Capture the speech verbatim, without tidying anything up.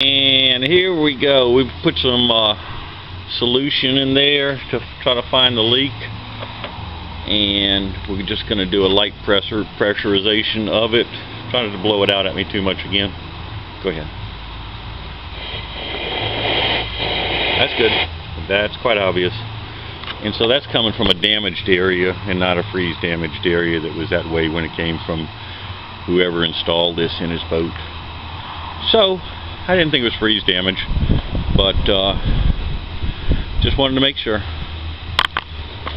And here we go. We've put some uh, solution in there to try to find the leak, and we're just going to do a light pressure pressurization of it. I'm trying to blow it out at me too much again. Go ahead. That's good. That's quite obvious. And so that's coming from a damaged area and not a freeze damaged area that was that way when it came from whoever installed this in his boat. So I didn't think it was freeze damage, but uh, just wanted to make sure.